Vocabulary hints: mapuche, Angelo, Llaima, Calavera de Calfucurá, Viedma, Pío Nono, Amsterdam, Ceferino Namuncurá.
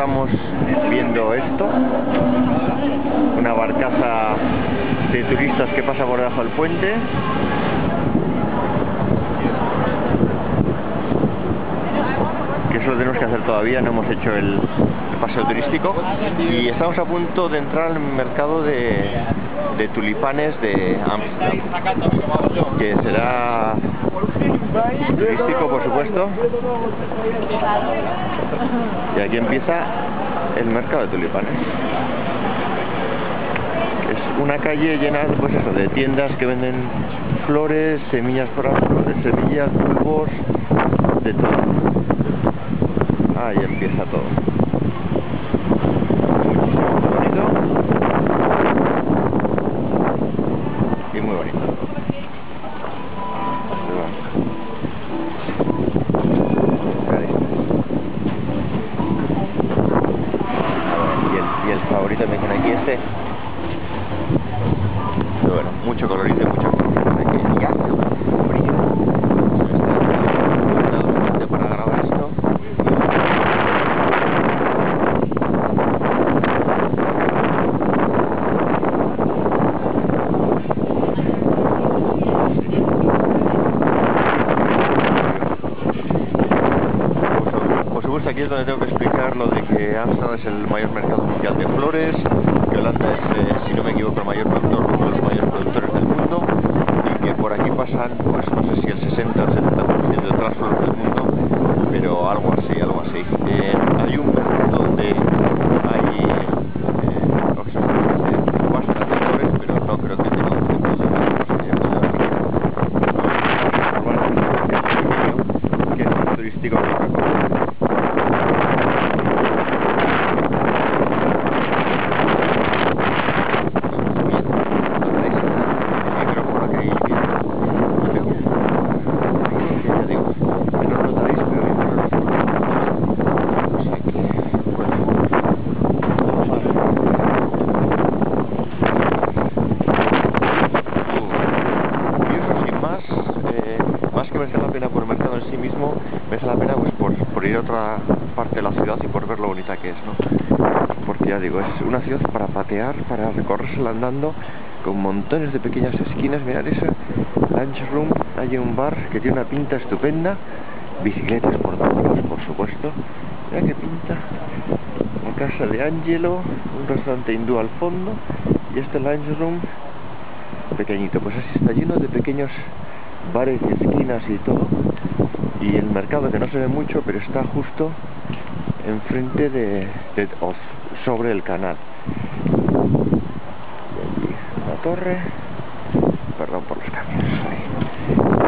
estamos viendo esto, una barcaza de turistas que pasa por debajo del puente. Que eso lo tenemos que hacer todavía, no hemos hecho el paseo turístico. Y estamos a punto de entrar al mercado de tulipanes de Amsterdam, que será turístico, por supuesto. Y aquí empieza el mercado de tulipanes. Es una calle llena, pues eso, de tiendas que venden flores, semillas, bulbos, de todo. Ahí empieza todo. Muchísimo bonito. Y muy bonito. Y el favorito me dicen aquí este. Pero bueno, mucho colorito y mucho colorito aquí. Aquí es donde tengo que explicar lo de que Amsterdam es el mayor mercado mundial de flores, que Holanda es, si no me equivoco, el mayor productor, uno de los mayores productores del mundo, y que por aquí pasan, pues no sé si el 60 o el 70% de todas las flores del mundo, pero algo así, algo así. Hay un mercado donde hay bastantes flores, pero no creo que tenga un tipo de flores, que es un turístico parte de la ciudad y por ver lo bonita que es, ¿no? Porque ya digo, es una ciudad para patear, para recorrérsela andando, con montones de pequeñas esquinas. Mirad ese lunch room, hay un bar que tiene una pinta estupenda, bicicletas por supuesto. Mirad qué pinta, una casa de Angelo, un restaurante hindú al fondo y este lunch room pequeñito. Pues así está lleno de pequeños bares y esquinas y todo. Y el mercado, que no se ve mucho, pero está justo enfrente sobre el canal. Y aquí una torre, perdón por los cambios.